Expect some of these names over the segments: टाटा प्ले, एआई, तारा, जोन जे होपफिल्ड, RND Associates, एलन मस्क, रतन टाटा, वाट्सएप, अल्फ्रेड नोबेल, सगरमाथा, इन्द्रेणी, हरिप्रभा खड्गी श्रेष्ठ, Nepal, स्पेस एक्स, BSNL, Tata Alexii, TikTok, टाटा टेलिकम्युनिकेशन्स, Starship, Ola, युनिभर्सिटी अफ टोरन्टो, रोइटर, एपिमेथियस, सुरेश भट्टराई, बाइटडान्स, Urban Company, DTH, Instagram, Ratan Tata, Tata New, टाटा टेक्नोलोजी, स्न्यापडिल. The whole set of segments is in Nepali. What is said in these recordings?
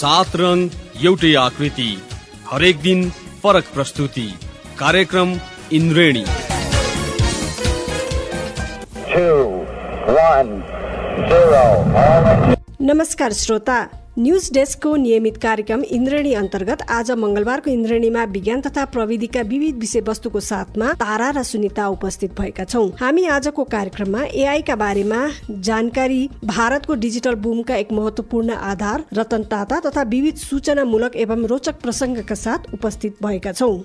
सात रंग एउटै आकृति, हरेक दिन फरक प्रस्तुति। कार्यक्रम इन्द्रेणी। नमस्कार श्रोता, न्यूज डेस्कको नियमित कार्यक्रम इन्द्रेणी अन्तर्गत आज मंगलबारको इन्द्रेणीमा विज्ञान तथा प्रविधिका विविध विषयवस्तुको साथमा तारा र सुनिता उपस्थित भएका छौं। हामी आजको कार्यक्रममा एआई का बारेमा जानकारी, भारतको डिजिटल बुमका एक महत्वपूर्ण आधार रतन टाटा तथा विविध सूचनामूलक एवं रोचक प्रसंगका साथ उपस्थित भएका छौं।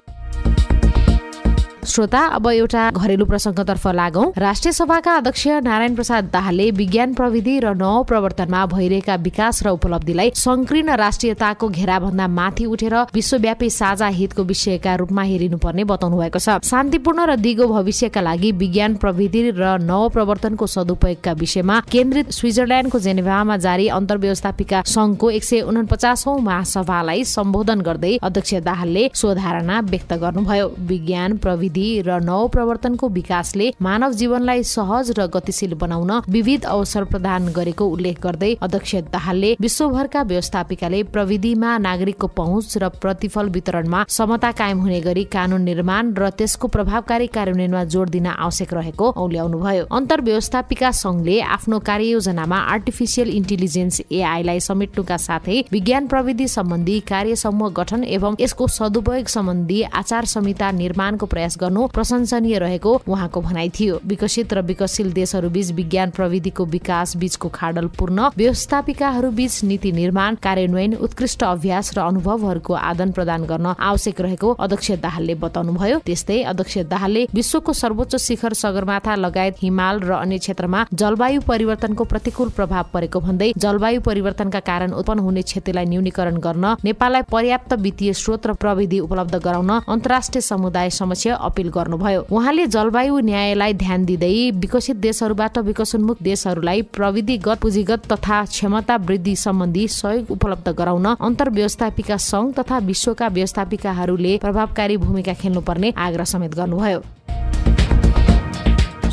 श्रोता, अब एउटा घरेलु प्रसङ्गतर्फ लागौं। राष्ट्रिय सभाका अध्यक्ष नारायण प्रसाद दाहालले विज्ञान प्रविधि र नव प्रवर्तनमा भइरहेका विकास र उपलब्धिलाई संकीर्ण राष्ट्रियताको घेराभन्दा माथि उठेर विश्वव्यापी साझा हितको विषयका रूपमा हेरिनुपर्ने बताउनु भएको छ। शान्तिपूर्ण र दिगो भविष्यका लागि विज्ञान प्रविधि र नव प्रवर्तनको सदुपयोगका विषयमा केन्द्रित स्विजरल्याण्डको जेनेभामा जारी अन्तर्व्यवस्थापिका संघको 149औं महासभालाई सम्बोधन गर्दै अध्यक्ष दाहालले स्वधारणा व्यक्त गर्नुभयो। विज्ञान प्रविधि र नव प्रवर्तनको विकासले मानव जीवनलाई सहज र गतिशील बनाउन विविध अवसर प्रदान गरेको उल्लेख गर्दै अध्यक्ष दाहालले विश्वभरका व्यवस्थापिकाले प्रविधिमा नागरिकको पहुँच र प्रतिफल वितरणमा समता कायम हुने गरी कानून निर्माण र त्यसको प्रभावकारी कार्यान्वयनमा जोड दिन आवश्यक रहेको औल्याउनुभयो। अन्तर्व्यवस्थापिका संघले आफ्नो कार्ययोजनामा आर्टिफिसियल इन्टेलिजेन्स एआईलाई समेट्नुका साथै विज्ञान प्रविधि सम्बन्धी कार्य समूह गठन एवं यसको सदुपयोग सम्बन्धी आचार संहिता निर्माणको प्रयास प्रशंसनीय रहेको उहाँको भनाइ थियो। विकसित र विकासशील देशहरूबीच विज्ञान प्रविधिको विकास बीचको खाडल पूर्ण, व्यवस्थापिकाहरूबीच नीति निर्माण, कार्यान्वयन, उत्कृष्ट अभ्यास र अनुभवहरूको आदान प्रदान गर्न आवश्यक रहेको अध्यक्ष दाहालले बताउनुभयो। त्यस्तै अध्यक्ष दाहालले विश्वको सर्वोच्च शिखर सगरमाथा लगायत हिमाल र अन्य क्षेत्रमा जलवायु परिवर्तनको प्रतिकूल प्रभाव परेको भन्दै जलवायु परिवर्तनका कारण उत्पन्न हुने क्षतिलाई न्यूनीकरण गर्न नेपाललाई पर्याप्त वित्तीय स्रोत र प्रविधि उपलब्ध गराउन अन्तर्राष्ट्रिय समुदाय समक्ष अपील गर्नुभयो। उहाँले जलवायु न्यायलाई ध्यान दिँदै विकसित देशहरूबाट विकासोन्मुख देशहरूलाई प्रविधिगत, पुँजीगत तथा क्षमता वृद्धि सम्बन्धी सहयोग उपलब्ध गराउन अन्तर्व्यवस्थापिका संघ तथा विश्वका व्यवस्थापिकाहरूले प्रभावकारी भूमिका खेल्नुपर्ने आग्रह समेत गर्नुभयो।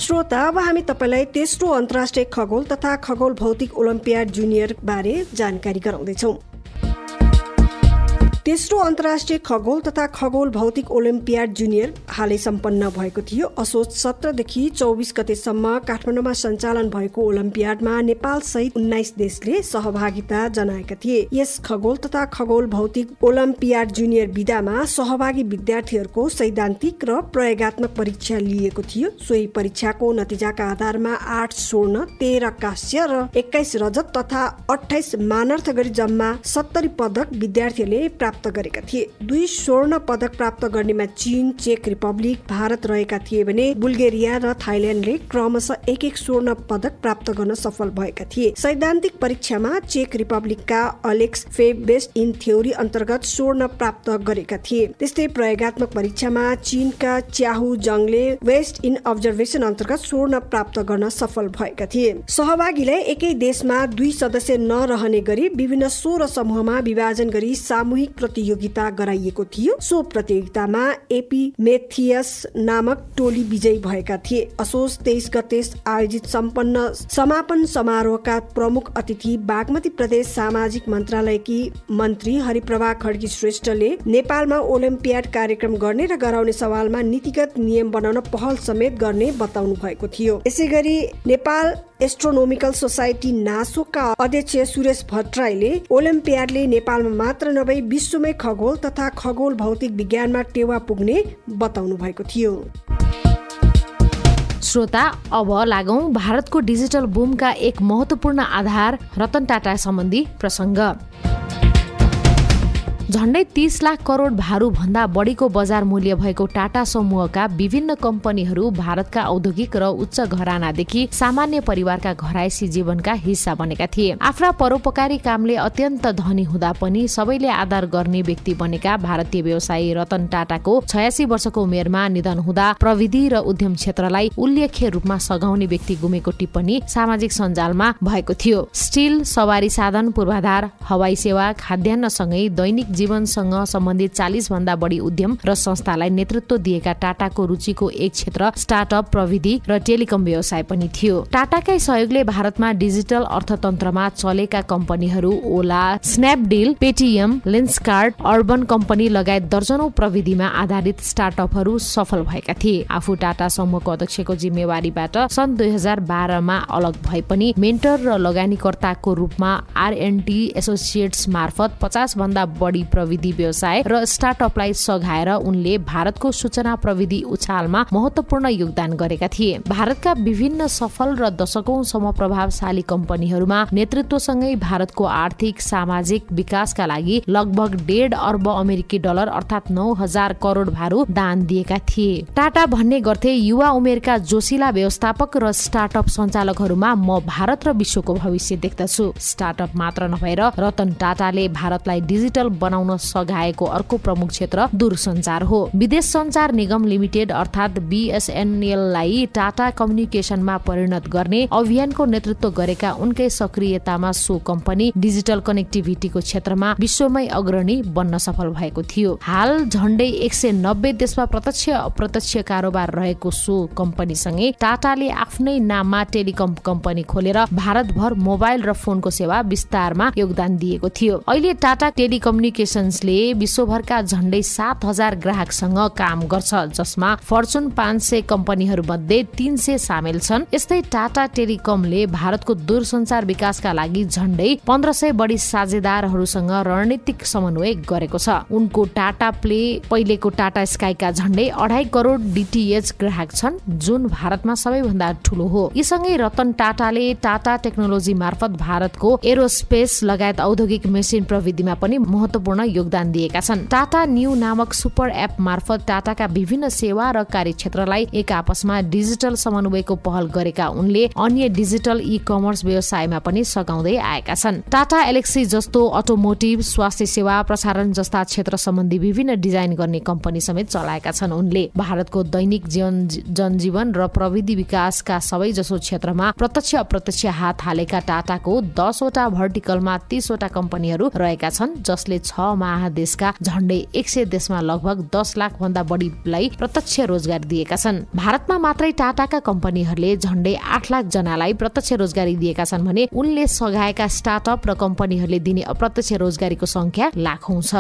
श्रोता, अब हामी तपाईँलाई तेस्रो अन्तर्राष्ट्रिय खगोल तथा खगोल भौतिक ओलम्पियाड जुनियर बारे जानकारी गराउँदैछौँ। तेस्रो अन्तर्राष्ट्रिय खगोल तथा खगोल भौतिक ओलम्पियाड जुनियर हालै सम्पन्न भएको थियो। असोज 17 देखि 24 गतेसम्म काठमाडौँमा सञ्चालन भएको ओलम्पियाडमा नेपाल सहित 19 देशले सहभागिता जनाएका थिए। यस खगोल तथा खगोल भौतिक ओलम्पियाड जुनियर विधामा सहभागी विद्यार्थीहरूको सैद्धान्तिक र प्रयोगत्मक परीक्षा लिएको थियो। सोही परीक्षाको नतिजाका आधारमा 8 स्वर्ण, 13 कांस्य र 21 रजत तथा 28 मानार्थ गरी जम्मा 70 पदक विद्यार्थीहरूले प्राप्त गरेका थिए। 2 स्वर्ण पदक प्राप्त गर्नेमा चीन, चेक रिपब्लिक, भारत रहेका थिए भने बुल्गेरिया र थाइल्याण्डले क्रमशः 1-1 स्वर्ण पदक प्राप्त गर्न सफल भएका थिए। सैद्धान्तिक परीक्षामा चेक रिपब्लिकका अलेक्स बेस्ट इन थ्योरी अन्तर्गत स्वर्ण प्राप्त गरेका थिए। त्यस्तै प्रयोगत्मक परीक्षामा चीनका च्याहु जङले वेस्ट इन अब्जर्भेसन अन्तर्गत स्वर्ण प्राप्त गर्न सफल भएका थिए। सहभागीलाई एकै देशमा 2 सदस्य नरहने गरी विभिन्न 16 समूहमा विभाजन गरी सामूहिक प्रतियोगिता गराइएको थियो। सो प्रतियोगितामा एपिमेथियस नामक टोली विजयी भएका थिए। असोज 23 गते आयोजित सम्पन्न समापन समारोहका प्रमुख अतिथि बागमती प्रदेश सामाजिक मन्त्रालयकी मन्त्री हरिप्रभा खड्गी श्रेष्ठले नेपालमा ओलम्पियाड कार्यक्रम गर्ने र गराउने सवालमा नीतिगत नियम बनाउन पहल समेत गर्ने बताउनु भएको थियो। यसै गरी नेपाल एस्ट्रोनोमिकल सोसाइटी नासोका अध्यक्ष सुरेश भट्टराईले ओलम्पियाडले नेपालमा मात्र नभई विश्वमै खगोल तथा खगोल भौतिक विज्ञानमा टेवा पुग्ने बताउनु भएको थियो। श्रोता, अब लागौं भारतको डिजिटल बुमका एक महत्वपूर्ण आधार रतन टाटा सम्बन्धी प्रसङ्ग। झण्डै 30 लाख करोड भारु भन्दा बढीको बजार मूल्य भएको टाटा समूहका विभिन्न कम्पनीहरू भारतका औद्योगिक र उच्च घरानादेखि सामान्य परिवारका घरायसी जीवनका हिस्सा बनेका थिए। आफ्ना परोपकारी कामले अत्यन्त धनी हुँदा पनि सबैले आदर गर्ने व्यक्ति बनेका भारतीय व्यवसायी रतन टाटाको 86 वर्षको उमेरमा निधन हुँदा प्रविधि र उद्यम क्षेत्रलाई उल्लेख्य रूपमा सघाउने व्यक्ति गुमेको टिप्पणी सामाजिक सञ्जालमा भएको थियो। स्टील, सवारी साधन, पूर्वाधार, हवाई सेवा, खाद्यान्नसँगै दैनिक जनजीवनसँग सम्बन्धित 40 भन्दा बढी उद्यम र संस्थालाई नेतृत्व दिएका टाटाको रुचिको एक क्षेत्र स्टार्टअप, प्रविधि र टेलिकम व्यवसाय पनि थियो। टाटाकै सहयोगले भारतमा डिजिटल अर्थतन्त्रमा चलेका कम्पनीहरू Ola, स्न्यापडिल, Paytm, Lenskart, Urban Company लगायत दर्जनौं प्रविधिमा आधारित स्टार्टअपहरू सफल भएका थिए। आफू टाटा समूहको अध्यक्षको जिम्मेवारीबाट सन् 2012 मा अलग भए पनि मेन्टर र लगानीकर्ताको रूपमा आरएनडी एसोसिएट्स मार्फत 50 भन्दा बढी प्रविधि व्यवसाय र स्टार्टअपलाई सघाएर उनले भारतको सूचना प्रविधि उछालमा महत्वपूर्ण योगदान गरेका थिए। भारतका विभिन्न सफल र दशकौंसम्म प्रभावशाली कम्पनीहरूमा नेतृत्वसँगै भारतको आर्थिक सामाजिक विकासका लागि लगभग $1.5 अर्ब अर्थात $9,000 करोड भारु दान दिएका थिए। टाटा भन्ने गर्थे, युवा उमेरका जोशिला व्यवस्थापक र स्टार्टअप सञ्चालकहरूमा म भारत र विश्वको भविष्य देख्दछु। स्टार्टअप मात्र नभएर रतन टाटाले भारतलाई डिजिटल बनाउन सघाएको अर्को प्रमुख क्षेत्र दूरसञ्चार हो। विदेश संचार निगम लिमिटेड अर्थात BSNL लाई टाटा कम्युनिकेशनमा परिणत गर्ने अभियानको नेतृत्व गरेका उनकै सक्रियतामा सो कम्पनी डिजिटल कनेक्टिभिटीको क्षेत्रमा विश्वमै अग्रणी बन्न सफल भएको थियो। हाल झण्डै 190 देशमा प्रत्यक्ष अप्रत्यक्ष कारोबार रहेको सो कम्पनीसँगै टाटाले आफ्नै नाममा टेलिकम कम्पनी खोलेर भारतभर मोबाइल र फोनको सेवा विस्तारमा योगदान दिएको थियो। अहिले टाटा टेलिकम्युनिकेशन्सले विश्वभरका झण्डै 7,000 ग्राहकसँग काम गर्छ, जसमा फर्चुन 500 कम्पनीहरू मध्ये 300 सामेल छन्। यस्तै टाटा टेलिकमले भारतको दूरसञ्चार विकासका लागि झण्डै 1500 बढी साझेदारहरूसँग रणनीतिक समन्वय गरेको छ। उनको टाटा प्ले पहिलेको टाटा स्काईका झण्डै 2.5 करोड DTH ग्राहक छन्, जुन भारतमा सबैभन्दा ठूलो हो। यीसँगै रतन टाटाले टाटा टेक्नोलोजी मार्फत भारतको एरोस्पेस लगायत औद्योगिक मेसिन प्रविधिमा पनि महत्वपूर्ण योगदान दिएका छन्। टाटा न्यू नामक सुपर एप मार्फत टाटाका विभिन्न सेवा र कार्यक्षेत्रलाई एक आपसमा डिजिटल समन्वयको पहल गरेका उनले अन्य डिजिटल ई-कमर्स व्यवसायमा पनि सघाउँदै आएका छन्। टाटा एलेक्सी जस्तो अटोमोटिभ, स्वास्थ्य सेवा, प्रसारण जस्ता क्षेत्र सम्बन्धी विभिन्न डिजाइन गर्ने कम्पनी समेत चलाएका छन्। उनले भारतको दैनिक जनजीवन र प्रविधि विकासका सबैजसो क्षेत्रमा प्रत्यक्ष अप्रत्यक्ष हात हालेका टाटाको 10 वटा भर्टिकलमा 30 वटा कम्पनीहरू रहेका छन्, जसले 6 महादेशका झण्डै 100 देशमा लगभग 10 लाख भन्दा बढीलाई प्रत्यक्ष रोजगारी दिएका छन्। भारतमा मात्रै टाटाका कम्पनीहरूले झण्डै 8 लाख जनालाई प्रत्यक्ष रोजगारी दिएका छन् भने उनले सघाएका स्टार्टअप र कम्पनीहरूले दिने अप्रत्यक्ष रोजगारीको संख्या लाखौं छ।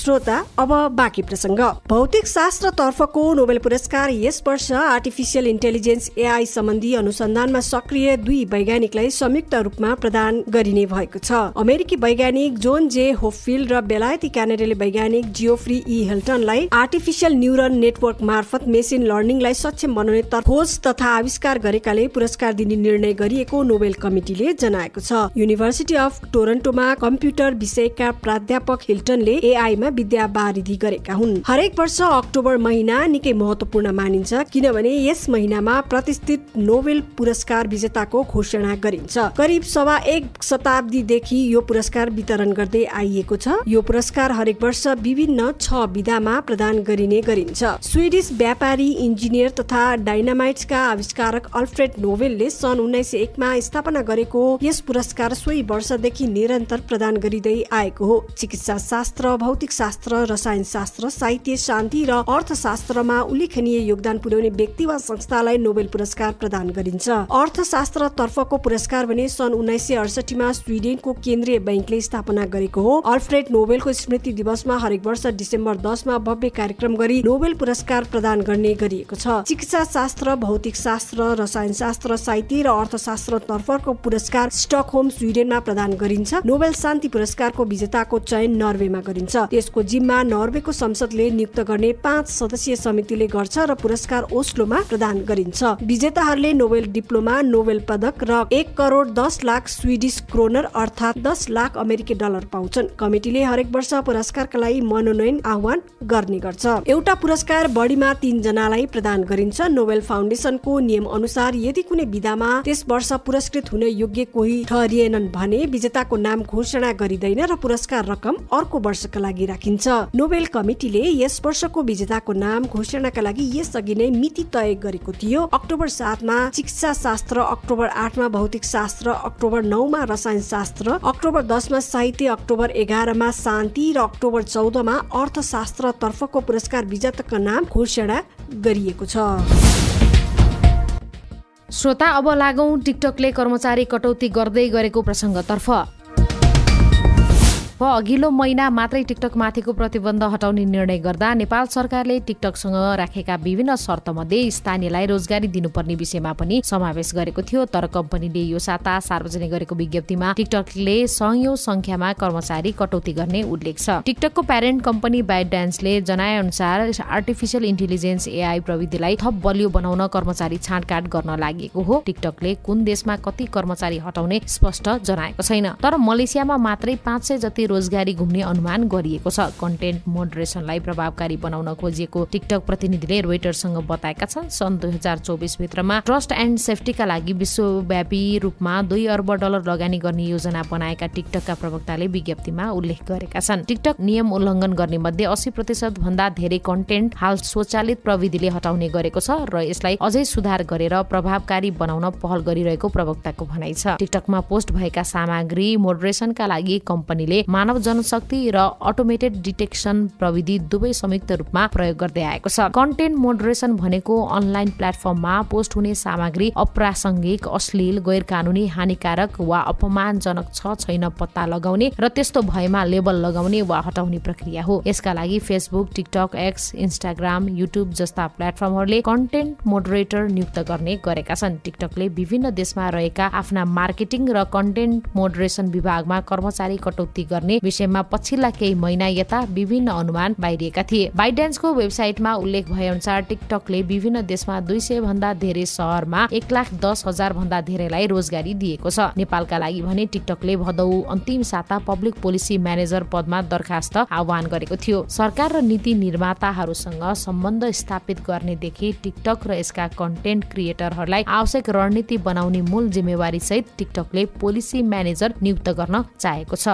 श्रोता, अब बाँकी प्रसंग। भौतिक शास्त्र तर्फको नोबेल पुरस्कार यस वर्ष आर्टिफिसियल इन्टेलिजेन्स एआई सम्बन्धी अनुसन्धानमा सक्रिय 2 वैज्ञानिकलाई संयुक्त रूपमा प्रदान गरिने भएको छ। अमेरिकी वैज्ञानिक जोन जे होपफिल्ड र बेलायती क्यानाडियाली वैज्ञानिक जियोफ्री हिल्टनलाई आर्टिफिसियल न्युरल नेटवर्क मार्फत मेसिन लर्निङलाई सक्षम बनाउने खोज तथा आविष्कार गरेकाले पुरस्कार दिने निर्णय गरिएको नोबेल कमिटीले जनाएको छ। युनिभर्सिटी अफ टोरन्टोमा कम्प्युटर विषयका प्राध्यापक हिल्टनले एआईमा विद्या बारिधि गरेका हुन्। हरेक वर्ष अक्टोबर महिना निकै महत्वपूर्ण मानिन्छ, किनभने यस महिनामा प्रतिष्ठित नोबेल पुरस्कार विजेताको घोषणा गरिन्छ। करिब 1.25 शताब्दीदेखि यो पुरस्कार वितरण गर्दै आइएको छ। यो पुरस्कार हरेक वर्ष विभिन्न 6 विधामा प्रदान गरिने गरिन्छ। स्विडिस व्यापारी, इन्जिनियर तथा डाइनामाइट्सका आविष्कारक अल्फ्रेड नोबेलले सन् 1901 मा स्थापना गरेको यस पुरस्कार सोही वर्षदेखि निरन्तर प्रदान गरिँदै आएको हो। चिकित्सा शास्त्र, भौतिक शास्त्र, रसायन शास्त्र, साहित्य, शान्ति र अर्थशास्त्रमा उल्लेखनीय योगदान पुर्याउने व्यक्ति वा संस्थालाई नोबेल पुरस्कार प्रदान गरिन्छ। अर्थशास्त्र तर्फको पुरस्कार भने सन् 1968 मा स्विडेनको केन्द्रीय बैंकले स्थापना गरेको हो। अल्फ्रेड नोबेलको स्मृति दिवसमा हरेक वर्ष डिसेम्बर 10 मा भव्य कार्यक्रम गरी नोबेल पुरस्कार प्रदान गर्ने गरिएको छ। चिकित्सा शास्त्र, भौतिक शास्त्र, रसायन शास्त्र, साहित्य र अर्थशास्त्र तर्फको पुरस्कार स्टकहोम, स्विडेनमा प्रदान गरिन्छ। नोबेल शान्ति पुरस्कारको विजेताको चयन नर्वेमा गरिन्छ। यसको जिम्मा नर्वेको संसदले नियुक्त गर्ने 5 सदस्यीय समितिले गर्छ र पुरस्कार ओस्लोमा प्रदान गरिन्छ। विजेताहरूले नोबेल डिप्लोमा, नोबेल पदक र 1 करोड 10 लाख स्विडिस क्रोनर अर्थात $10 लाख अमेरिकी डलर पाउँछन्। कमिटीले हरेक वर्ष पुरस्कारका लागि मनोनयन आह्वान गर्ने गर्छ। एउटा पुरस्कार बढीमा 3 जनालाई प्रदान गरिन्छ। नोबेल फाउन्डेसनको नियम अनुसार यदि कुनै विधामा त्यस वर्ष पुरस्कृत हुन योग्य कोही ठहरिएनन् भने विजेताको नाम घोषणा गरिँदैन र पुरस्कार रकम अर्को वर्षका लागि राखिन्छ। नोबेल कमिटीले यस वर्षको विजेताको नाम घोषणाका लागि यसअघि नै मिति तय गरेको थियो। अक्टोबर 7 मा शिक्षा शास्त्र, अक्टोबर 8 मा भौतिक शास्त्र, अक्टोबर 9 मा रसायन शास्त्र, अक्टोबर 10 मा साहित्य, अक्टोबर 11 मा शान्ति र अक्टोबर 14 मा अर्थशास्त्र तर्फको पुरस्कार विजेताका नाम घोषणा गरिएको छ। श्रोता, अब लागौं टिकटकले कर्मचारी कटौती गर्दै गरेको प्रसङ्गतर्फ। अघिल्लो महिना मात्रै टिकटकमाथिको प्रतिबन्ध हटाउने निर्णय गर्दा नेपाल सरकारले टिकटकसँग राखेका विभिन्न शर्तमध्ये स्थानीयलाई रोजगारी दिनुपर्ने विषयमा पनि समावेश गरेको थियो। तर कम्पनीले यो साता सार्वजनिक गरेको विज्ञप्तिमा टिकटकले सयौं संख्यामा कर्मचारी कटौती गर्ने उल्लेख छ। टिकटकको प्यारेन्ट कम्पनी बाइटडान्सले जनाए अनुसार आर्टिफिसियल इन्टेलिजेन्स एआई प्रविधिलाई थप बलियो बनाउन कर्मचारी छाँटकाट गर्न लागेको हो। टिकटकले कुन देशमा कति कर्मचारी हटाउने स्पष्ट जनाएको छैन, तर मलेसियामा मात्रै 500 जति रोजगारी घुम्ने अनुमान गरिएको छ। कन्टेन्ट मोडरेसनलाई प्रभावकारी बनाउन खोजिएको टिकटक प्रतिनिधिले रोइटरसँग बताएका छन्। सन् 2024 भित्रमा ट्रस्ट एन्ड सेफ्टीका लागि विश्वव्यापी रूपमा $2 अर्ब लगानी गर्ने योजना बनाएका टिकटकका प्रवक्ताले विज्ञप्तिमा उल्लेख गरेका छन्। टिकटक नियम उल्लङ्घन गर्ने मध्ये 80% भन्दा धेरै कन्टेन्ट हाल स्वचालित प्रविधिले हटाउने गरेको छ र यसलाई अझै सुधार गरेर प्रभावकारी बनाउन पहल गरिरहेको प्रवक्ताको भनाइ छ। टिकटकमा पोस्ट भएका सामग्री मोडरेसनका लागि कम्पनीले मानव जनशक्ति र अटोमेटेड डिटेक्सन प्रविधि दुवै संयुक्त रूपमा प्रयोग गर्दै आएको छ। कन्टेन्ट मोडरेसन भनेको अनलाइन प्लेटफर्ममा पोस्ट हुने सामग्री अप्रासङ्गिक, अश्लील, गैर कानूनी, हानिकारक वा अपमानजनक छ छैन पत्ता लगाउने र त्यस्तो भएमा लेबल लगाउने वा हटाउने प्रक्रिया हो। यसका लागि Facebook, TikTok, X, Instagram, YouTube जस्ता प्लेटफर्महरूले कन्टेन्ट मोडरेटर नियुक्त गर्ने गरेका छन्। टिकटकले विभिन्न देशमा रहेका आफ्ना मार्केटिङ र कन्टेन्ट मोडरेसन विभागमा कर्मचारी कटौती गर्ने विषयमा पछिल्ला केही महिना यता विभिन्न अनुमान बाहिरिएका थिए। बाइडेन्सको वेबसाइटमा उल्लेख भए अनुसार टिकटकले विभिन्न देशमा 200 भन्दा धेरै शहरमा 1,10,000 भन्दा धेरैलाई रोजगारी दिएको छ। नेपालका लागि भने टिकटकले भदौ अन्तिम साता पब्लिक पोलिसी म्यानेजर पदमा दरखास्त आह्वान गरेको थियो। सरकार र नीति निर्माताहरूसँग सम्बन्ध स्थापित गर्नेदेखि टिकटक र यसका कन्टेन्ट क्रिएटरहरूलाई आवश्यक रणनीति बनाउने मूल जिम्मेवारी सहित टिकटकले पोलिसी म्यानेजर नियुक्त गर्न चाहेको छ।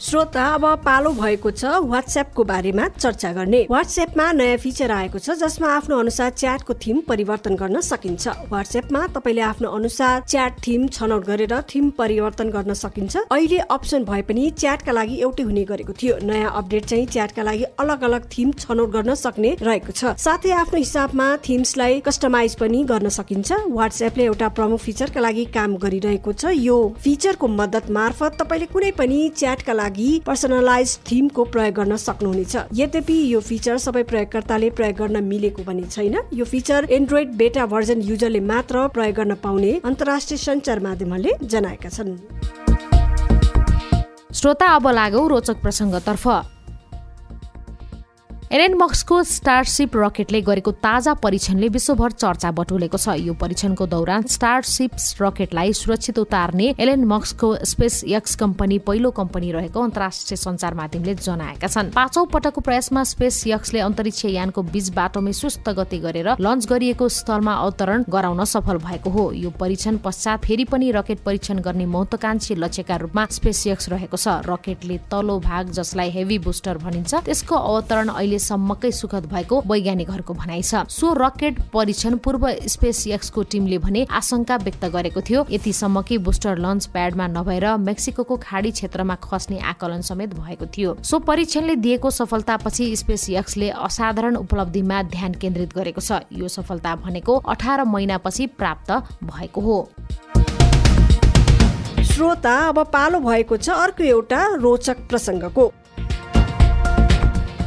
श्रोता, अब पालो भएको छ वाट्सएपको बारेमा चर्चा गर्ने। वाट्सएपमा नयाँ फिचर आएको छ जसमा आफ्नो अनुसार च्याटको थीम परिवर्तन गर्न सकिन्छ। वाट्सएपमा तपाईँले आफ्नो अनुसार च्याट थीम छनौट गरेर थीम परिवर्तन गर्न सकिन्छ। अहिले अप्सन भए पनि च्याटका लागि एउटै हुने गरेको थियो। नयाँ अपडेट चाहिँ च्याटका लागि अलग अलग थीम छनौट गर्न सक्ने रहेको छ। साथै आफ्नो हिसाबमा थीम्सलाई कस्टमाइज पनि गर्न सकिन्छ। वाट्सएपले एउटा प्रमुख फिचरका लागि काम गरिरहेको छ। यो फिचरको मद्दत मार्फत तपाईँले कुनै पनि च्याटका लागि पर्सनलाइज थीमको प्रयोग गर्न सक्नुहुनेछ। यद्यपि यो फिचर सबै प्रयोगकर्ताले प्रयोग गर्न मिलेको भने छैन। यो फिचर एन्ड्रोइड बेटा भर्जन युजरले मात्र प्रयोग गर्न पाउने अन्तर्राष्ट्रिय सञ्चार माध्यमले जनाएका छन्। श्रोता, अब लागौ रोचक प्रसङ्गतर्फ। एलन मस्कको स्टारशिप रकेटले गरेको ताजा परीक्षणले विश्वभर चर्चा बटुलेको छ। यो परीक्षणको दौरान स्टारशिप रकेटलाई सुरक्षित उतार्ने एलन मस्कको स्पेस एक्स कम्पनी पहिलो कम्पनी रहेको अन्तर्राष्ट्रिय सञ्चार माध्यमले जनाएका छन्। 5औं पटकको प्रयासमा स्पेस एक्सले अन्तरिक्ष यानको बीच बाटोमै सुस्त गति गरेर लन्च गरिएको स्थलमा अवतरण गराउन सफल भएको हो। यो परीक्षण पश्चात फेरि पनि रकेट परीक्षण गर्ने महत्वाकांक्षी लक्ष्यका रूपमा स्पेस एक्स रहेको छ। रकेटले तल्लो भाग, जसलाई हेभी बुस्टर भनिन्छ, त्यसको अवतरण अहिले सम्मकै सुखद भएको वैज्ञानिकहरूको भनाइ छ। सो रकेट परीक्षण पूर्व स्पेस एक्सको टिमले भने आशंका व्यक्त गरेको थियो यतिसम्म कि बुस्टर लन्च प्याडमा नभएर मेक्सिको खाडी क्षेत्रमा खस्ने आकलन समेत भएको थियो। सो परीक्षणले दिएको सफलतापछि स्पेस एक्सले असाधारण उपलब्धिमा ध्यान केन्द्रित गरेको छ। यो सफलता भनेको 18 महिनापछि प्राप्त भएको हो। श्रोता, अब पालो भएको छ अर्को एउटा रोचक प्रसङ्गको।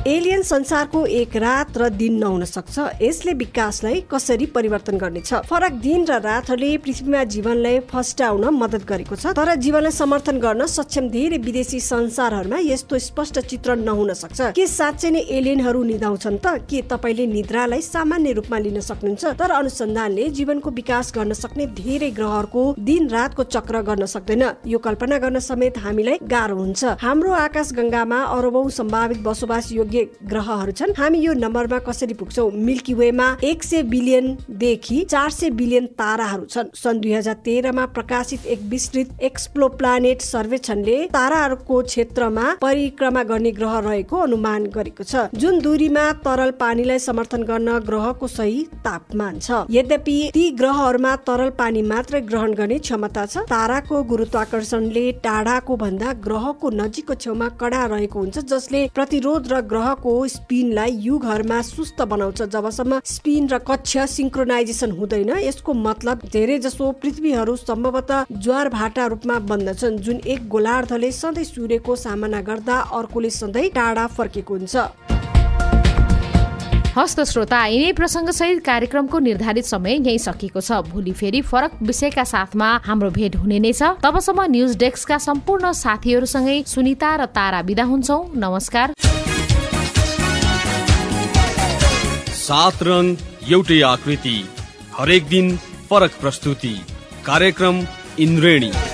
एलियन संसारको एक रात र दिन नहुन सक्छ, यसले विकासलाई कसरी परिवर्तन गर्नेछ? फरक दिन र रातहरूले पृथ्वीमा जीवनलाई फस्टाउन मद्दत गरेको छ, तर जीवनलाई समर्थन गर्न सक्षम धेरै विदेशी संसारहरूमा यस्तो स्पष्ट चित्रण नहुन सक्छ। के साँच्चै नै एलियनहरू निदाउँछन् त? के तपाईँले निद्रालाई सामान्य रूपमा लिन सक्नुहुन्छ? तर अनुसन्धानले जीवनको विकास गर्न सक्ने धेरै ग्रहहरूको दिन रातको चक्र गर्न सक्दैन। यो कल्पना गर्न समेत हामीलाई गाह्रो हुन्छ। हाम्रो आकाश गंगामा अरबौं सम्भावित बसोबास योग्य ग्रहहरू छन्। हामी यो नम्बरमा कसरी पुग्छौं? मिल्की वेमा 100 बिलियन देखि 400 बिलियन ताराहरू छन्। सन् 2013 मा प्रकाशित एक विस्तृत एक्सप्लो प्लानेट सर्वेक्षणले ताराहरूको क्षेत्रमा परिक्रमा गर्ने ग्रह रहेको अनुमान गरेको छ, जुन दूरीमा तरल पानीलाई समर्थन गर्न ग्रहको सही तापमान छ। यद्यपि ती ग्रहहरूमा तरल पानी मात्रै ग्रहण गर्ने क्षमता छ, ताराको गुरुत्वाकर्षणले टाढाको भन्दा ग्रहको नजिकको छेउमा कडा रहेको हुन्छ, जसले प्रतिरोध र ग्रहको स्पिनलाई युगहरूमा सुस्त बनाउँछ। जबसम्म स्पिन र कक्षा सिंक्रोनाइजेसन हुँदैन, यसको मतलब धेरै जसो पृथ्वीहरू सम्भवतः ज्वार भाटा रूपमा बन्दछन्, जुन एक गोलार्धले सधैँ सूर्यको सामना गर्दा अर्कोले सधैँ टाढा फर्केको हुन्छ। हस्त श्रोता, यिनै प्रसङ्गसहित कार्यक्रमको निर्धारित समय यही सकिएको छ। भोलि फेरि फरक विषयका साथमा हाम्रो भेट हुने नै छ। तबसम्म न्युज डेस्कका सम्पूर्ण साथीहरूसँगै सुनिता र तारा बिदा हुन्छौं। नमस्कार। सात रङ एउटै आकृति, हरेक दिन फरक प्रस्तुति, कार्यक्रम इन्द्रेणी।